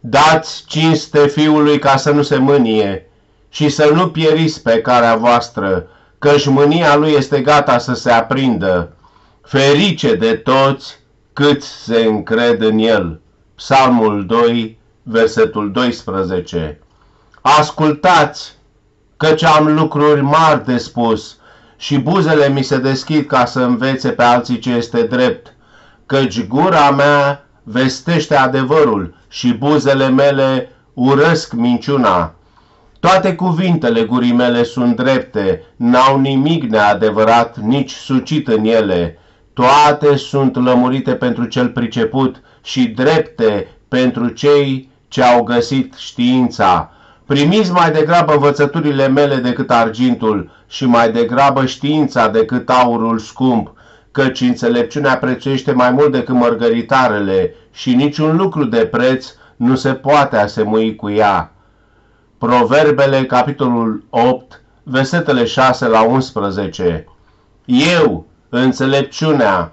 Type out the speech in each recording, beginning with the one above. Dați cinste Fiului ca să nu se mânie și să nu pieriți pe calea voastră, căci mânia lui este gata să se aprindă. Ferice de toți cât se încred în el. Psalmul 2, versetul 12. Ascultați, căci am lucruri mari de spus și buzele mi se deschid ca să învețe pe alții ce este drept, căci gura mea vestește adevărul și buzele mele urăsc minciuna. Toate cuvintele gurii mele sunt drepte, n-au nimic neadevărat, nici sucit în ele. Toate sunt lămurite pentru cel priceput și drepte pentru cei ce au găsit știința. Primiți mai degrabă învățăturile mele decât argintul și mai degrabă știința decât aurul scump, căci înțelepciunea prețuiește mai mult decât mărgăritarele și niciun lucru de preț nu se poate asemui cu ea. Proverbele, capitolul 8, versetele 6 la 11. Eu, înțelepciunea,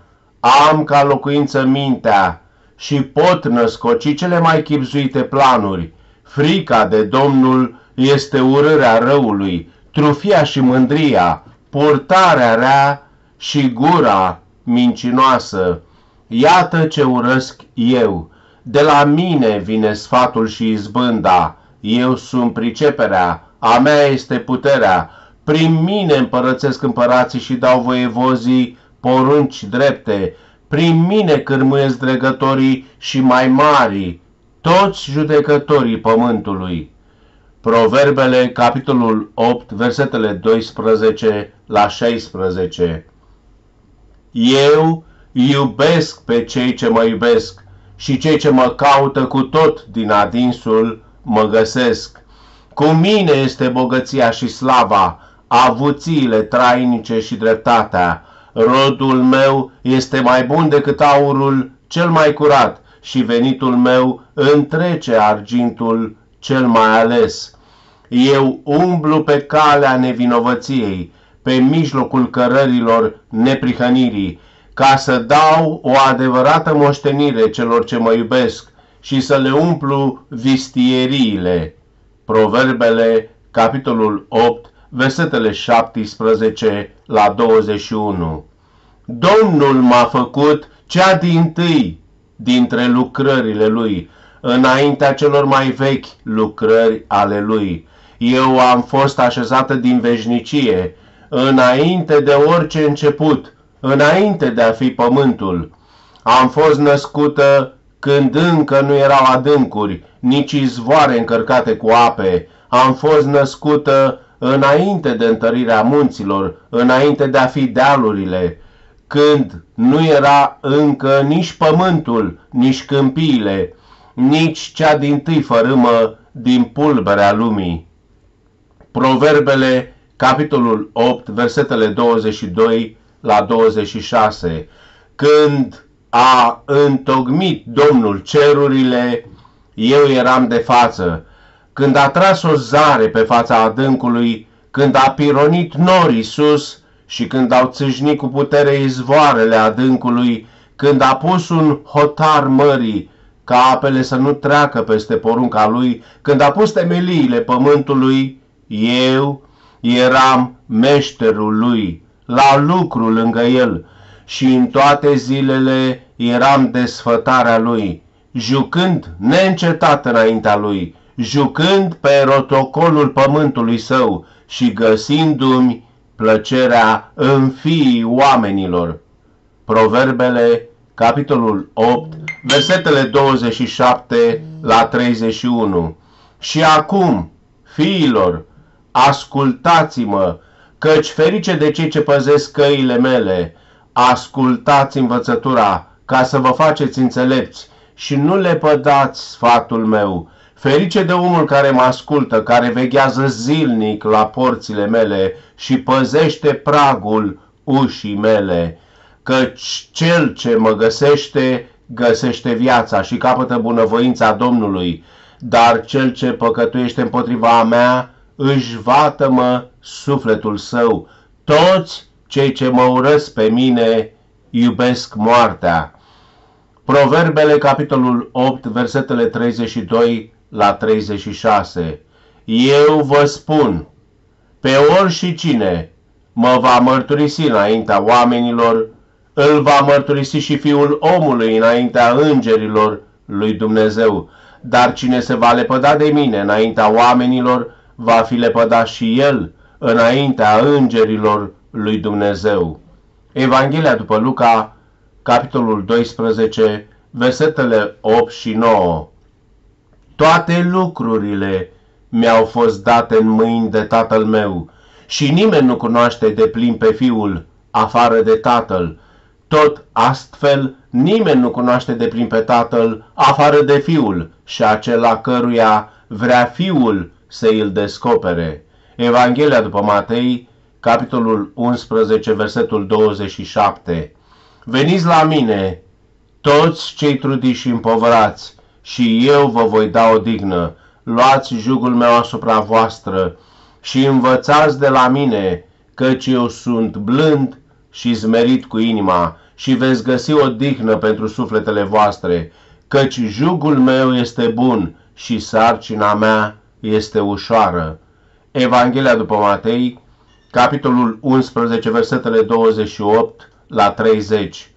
am ca locuință mintea și pot născoci cele mai chibzuite planuri. Frica de Domnul este urârea răului, trufia și mândria, purtarea rea și gura mincinoasă. Iată ce urăsc eu. De la mine vine sfatul și izbânda. Eu sunt priceperea, a mea este puterea. Prin mine împărățesc împărații și dau voievozii porunci drepte. Prin mine cârmâiesc dregătorii și mai mari, toți judecătorii pământului. Proverbele, capitolul 8, versetele 12 la 16. Eu iubesc pe cei ce mă iubesc și cei ce mă caută cu tot din adinsul mă găsesc. Cu mine este bogăția și slava, avuțiile trainice și dreptatea. Rodul meu este mai bun decât aurul cel mai curat și venitul meu întrece argintul cel mai ales. Eu umblu pe calea nevinovăției, pe mijlocul cărărilor neprihănirii, ca să dau o adevărată moștenire celor ce mă iubesc și să le umplu vistieriile. Proverbele, capitolul 8, versetele 17 la 21. Domnul m-a făcut cea dintâi dintre lucrările lui, înaintea celor mai vechi lucrări ale lui. Eu am fost așezată din veșnicie, înainte de orice început, înainte de a fi pământul. Am fost născută când încă nu erau adâncuri, nici izvoare încărcate cu ape. Am fost născută înainte de întărirea munților, înainte de a fi dealurile, când nu era încă nici pământul, nici câmpiile, nici cea dintâi fărâmă din pulberea lumii. Proverbele, capitolul 8, versetele 22 la 26. Când a întocmit Domnul cerurile, eu eram de față. Când a tras o zare pe fața adâncului, când a pironit norii sus și când au țâșnit cu putere izvoarele adâncului, când a pus un hotar mării ca apele să nu treacă peste porunca lui, când a pus temeliile pământului, eu eram meșterul lui, la lucru lângă el, și în toate zilele eram desfătarea lui, jucând neîncetat înaintea lui, jucând pe rotocolul pământului său și găsindu-mi plăcerea în fiii oamenilor. Proverbele, capitolul 8, versetele 27 la 31. Și acum, fiilor, ascultați-mă, căci ferice de cei ce păzesc căile mele. Ascultați învățătura ca să vă faceți înțelepți și nu lepădați sfatul meu. Ferice de omul care mă ascultă, care veghează zilnic la porțile mele și păzește pragul ușii mele, căci cel ce mă găsește, găsește viața și capătă bunăvoința Domnului, dar cel ce păcătuiește împotriva a mea, își vatămă sufletul său. Toți cei ce mă urăsc pe mine iubesc moartea. Proverbele, capitolul 8, versetele 32 la 36. Eu vă spun, pe oricine mă va mărturisi înaintea oamenilor, îl va mărturisi și Fiul omului înaintea îngerilor lui Dumnezeu. Dar cine se va lepăda de mine înaintea oamenilor, va fi lepădat și el înaintea îngerilor lui Dumnezeu. Evanghelia după Luca, capitolul 12, versetele 8 și 9. Toate lucrurile mi-au fost date în mâini de Tatăl meu și nimeni nu cunoaște de plin pe Fiul afară de Tatăl. Tot astfel, nimeni nu cunoaște de plin pe Tatăl afară de Fiul și acela căruia vrea Fiul să îl descopere. Evanghelia după Matei, capitolul 11, versetul 27. Veniți la mine, toți cei trudiți și împovărați, și eu vă voi da odihnă. Luați jugul meu asupra voastră și învățați de la mine, căci eu sunt blând și zmerit cu inima, și veți găsi odihnă pentru sufletele voastre, căci jugul meu este bun și sarcina mea este ușoară. Evanghelia după Matei, capitolul 11, versetele 28 la 30.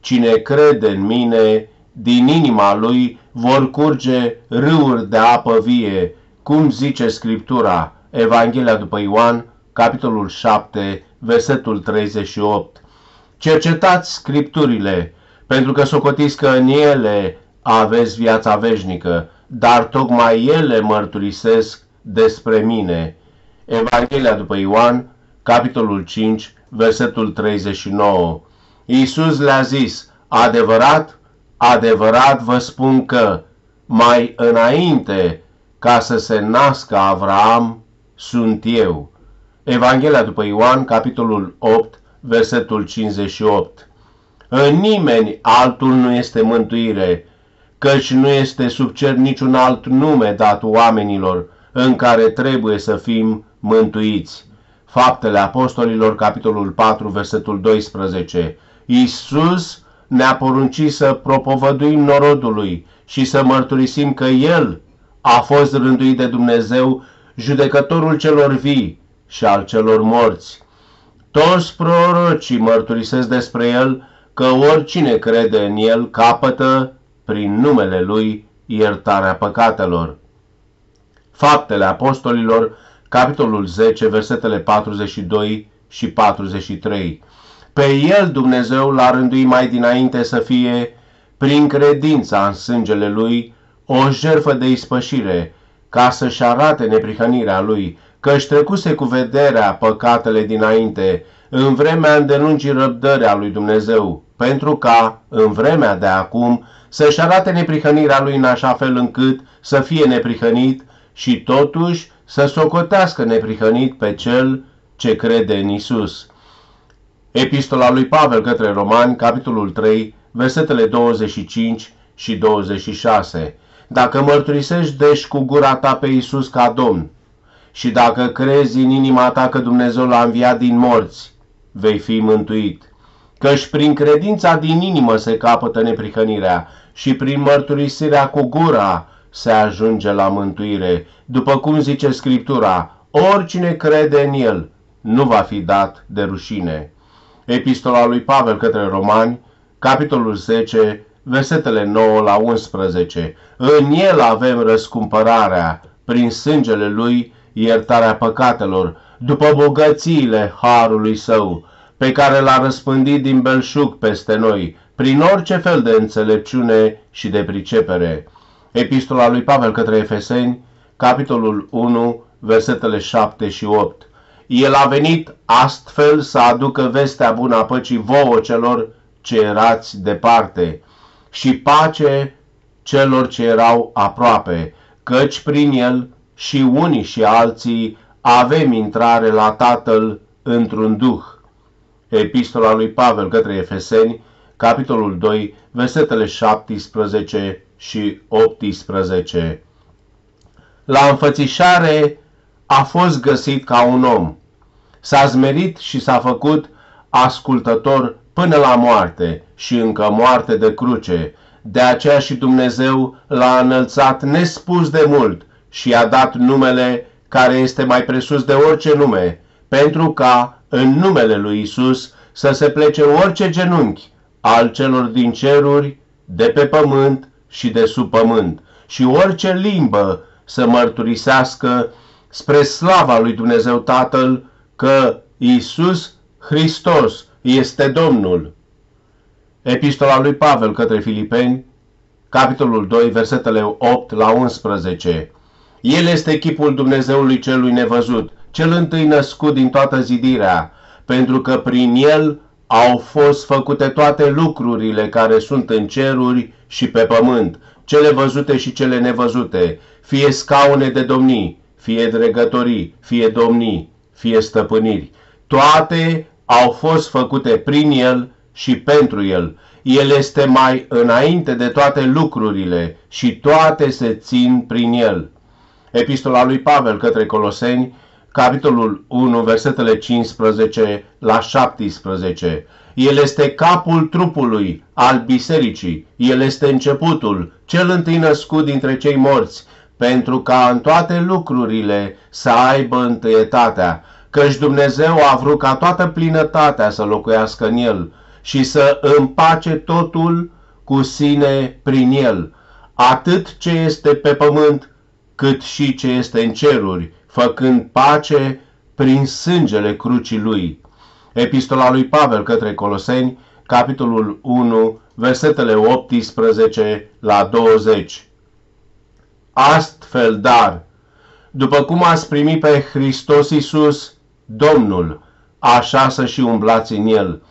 Cine crede în mine, din inima lui vor curge râuri de apă vie, cum zice Scriptura. Evanghelia după Ioan, capitolul 7, versetul 38. Cercetați Scripturile, pentru că socotiți că în ele aveți viața veșnică, dar tocmai ele mărturisesc despre mine. Evanghelia după Ioan, capitolul 5, versetul 39. Iisus le-a zis, adevărat, adevărat vă spun că mai înainte ca să se nască Avraam, sunt eu. Evanghelia după Ioan, capitolul 8, versetul 58. În nimeni altul nu este mântuire, căci nu este sub cer niciun alt nume dat oamenilor în care trebuie să fim mântuiți. Faptele Apostolilor, capitolul 4, versetul 12. Iisus ne-a poruncit să propovăduim norodului și să mărturisim că El a fost rânduit de Dumnezeu, judecătorul celor vii și al celor morți. Toți prorocii mărturisesc despre El că oricine crede în El capătă, prin numele Lui, iertarea păcatelor. Faptele Apostolilor, capitolul 10, versetele 42 și 43. Pe El Dumnezeu l-a rânduit mai dinainte să fie, prin credința în sângele Lui, o jertfă de ispășire, ca să-și arate neprihănirea Lui, că-și trecuse cu vederea păcatele dinainte, în vremea îndelungii răbdării a lui Dumnezeu, pentru ca, în vremea de acum, să-și arate neprihănirea Lui în așa fel încât să fie neprihănit și totuși să socotească neprihănit pe cel ce crede în Isus. Epistola lui Pavel către Romani, capitolul 3, versetele 25 și 26. Dacă mărturisești deci cu gura ta pe Isus ca Domn și dacă crezi în inima ta că Dumnezeu l-a înviat din morți, vei fi mântuit. Căci prin credința din inimă se capătă neprihănirea și prin mărturisirea cu gura se ajunge la mântuire. După cum zice Scriptura, oricine crede în El nu va fi dat de rușine. Epistola lui Pavel către Romani, capitolul 10, versetele 9 la 11. În El avem răscumpărarea, prin sângele Lui, iertarea păcatelor, după bogățiile harului Său, pe care l-a răspândit din belșug peste noi, prin orice fel de înțelepciune și de pricepere. Epistola lui Pavel către Efeseni, capitolul 1, versetele 7 și 8. El a venit astfel să aducă vestea bună a păcii vouă celor ce erați departe și pace celor ce erau aproape, căci prin El și unii și alții avem intrare la Tatăl într-un duh. Epistola lui Pavel către Efeseni, capitolul 2, versetele 17 și 18. La înfățișare a fost găsit ca un om. S-a zmerit și s-a făcut ascultător până la moarte și încă moarte de cruce, De aceea și Dumnezeu l-a înălțat nespus de mult și i-a dat numele care este mai presus de orice nume, pentru ca în numele lui Isus să se plece orice genunchi al celor din ceruri, de pe pământ și de sub pământ, și orice limbă să mărturisească spre slava lui Dumnezeu Tatăl că Iisus Hristos este Domnul. Epistola lui Pavel către Filipeni, capitolul 2, versetele 8 la 11. El este chipul Dumnezeului celui nevăzut, cel întâi născut din toată zidirea, pentru că prin el au fost făcute toate lucrurile care sunt în ceruri și pe pământ, cele văzute și cele nevăzute, fie scaune de domnii, fie dregătorii, fie domnii, fie stăpâniri. Toate au fost făcute prin el și pentru el. El este mai înainte de toate lucrurile și toate se țin prin el. Epistola lui Pavel către Coloseni, capitolul 1, versetele 15 la 17. El este capul trupului al bisericii. El este începutul, cel întâi născut dintre cei morți, pentru ca în toate lucrurile să aibă întâietatea, căci Dumnezeu a vrut ca toată plinătatea să locuiască în el și să împace totul cu sine prin el, atât ce este pe pământ, cât și ce este în ceruri, făcând pace prin sângele crucii lui. Epistola lui Pavel către Coloseni, capitolul 1, versetele 18 la 20. Astfel, dar, după cum ați primit pe Hristos Iisus, Domnul, așa să și umblați în el,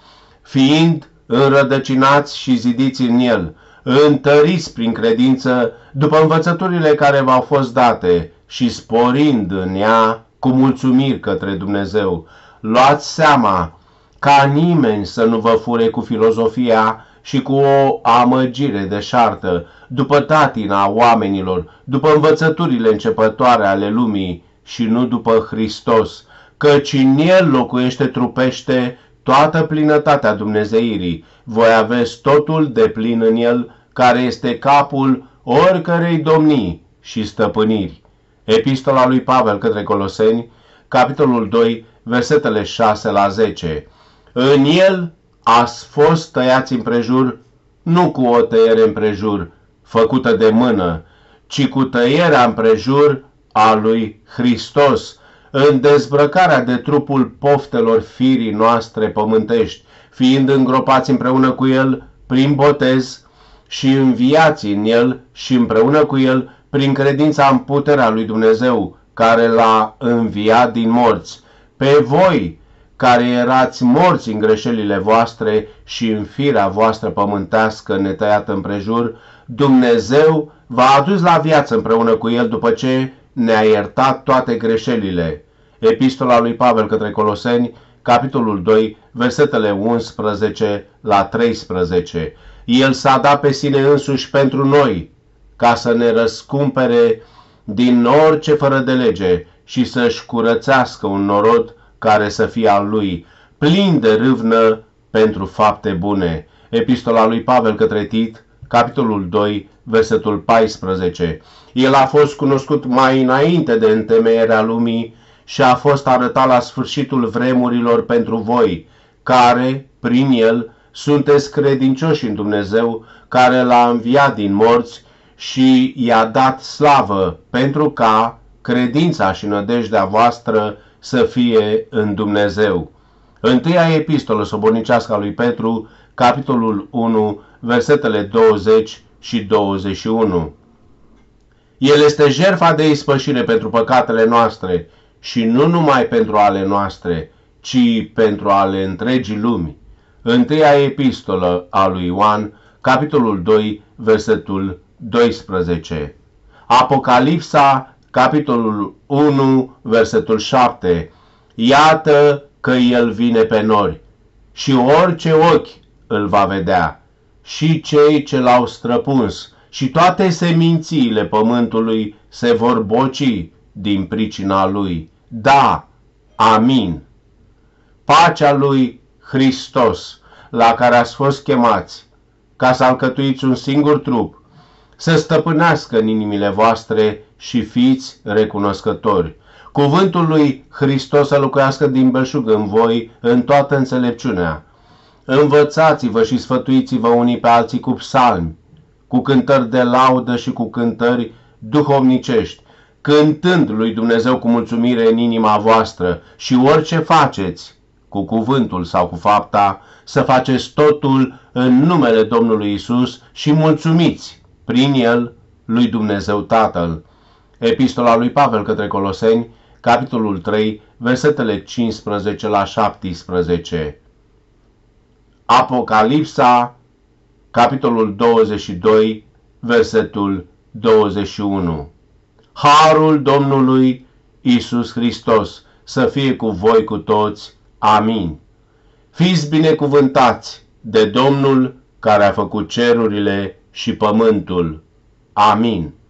fiind înrădăcinați și zidiți în el, întăriți prin credință, după învățăturile care v-au fost date, și sporind în ea cu mulțumiri către Dumnezeu. Luați seama ca nimeni să nu vă fure cu filozofia și cu o amăgire deșartă, după tatina oamenilor, după învățăturile începătoare ale lumii și nu după Hristos, căci în el locuiește trupește toată plinătatea dumnezeirii. Voi aveți totul de plin în el, care este capul oricărei domnii și stăpâniri. Epistola lui Pavel către Coloseni, capitolul 2, versetele 6 la 10. În el ați fost tăiați împrejur, nu cu o tăiere împrejur făcută de mână, ci cu tăierea împrejur a lui Hristos, în dezbrăcarea de trupul poftelor firii noastre pământești, fiind îngropați împreună cu el prin botez și înviați în el și împreună cu el prin credința în puterea lui Dumnezeu, care l-a înviat din morți, pe voi care erați morți în greșelile voastre și în firea voastră pământească netăiată împrejur, Dumnezeu v-a adus la viață împreună cu el după ce ne-a iertat toate greșelile. Epistola lui Pavel către Coloseni, capitolul 2, versetele 11 la 13. El s-a dat pe sine însuși pentru noi, ca să ne răscumpere din orice fără de lege și să-și curățească un norod care să fie al lui, plin de râvnă pentru fapte bune. Epistola lui Pavel către Tit, capitolul 2, versetul 14. El a fost cunoscut mai înainte de întemeierea lumii și a fost arătat la sfârșitul vremurilor pentru voi, care, prin el, sunteți credincioși în Dumnezeu, care l-a înviat din morți și i-a dat slavă, pentru ca credința și nădejdea voastră să fie în Dumnezeu. Întâia epistolă sobornicească a lui Petru, capitolul 1, versetele 20 și 21. El este jertfa de ispășire pentru păcatele noastre și nu numai pentru ale noastre, ci pentru ale întregii lumi. Întâia epistolă a lui Ioan, capitolul 2, versetul 12. Apocalipsa, capitolul 1, versetul 7. Iată că el vine pe nori și orice ochi îl va vedea, și cei ce l-au străpuns, și toate semințiile pământului se vor boci din pricina lui. Da, amin. Pacea lui Hristos, la care ați fost chemați, ca să alcătuiți un singur trup, să stăpânească în inimile voastre și fiți recunoscători. Cuvântul lui Hristos să locuiască din belșug în voi, în toată înțelepciunea. Învățați-vă și sfătuiți-vă unii pe alții cu psalmi, cu cântări de laudă și cu cântări duhovnicești, cântând lui Dumnezeu cu mulțumire în inima voastră, și orice faceți, cu cuvântul sau cu fapta, să faceți totul în numele Domnului Isus și mulțumiți prin el lui Dumnezeu Tatăl. Epistola lui Pavel către Coloseni, capitolul 3, versetele 15 la 17. Apocalipsa, capitolul 22, versetul 21. Harul Domnului Isus Hristos să fie cu voi cu toți. Amin. Fiți binecuvântați de Domnul care a făcut cerurile și pământul. Amin.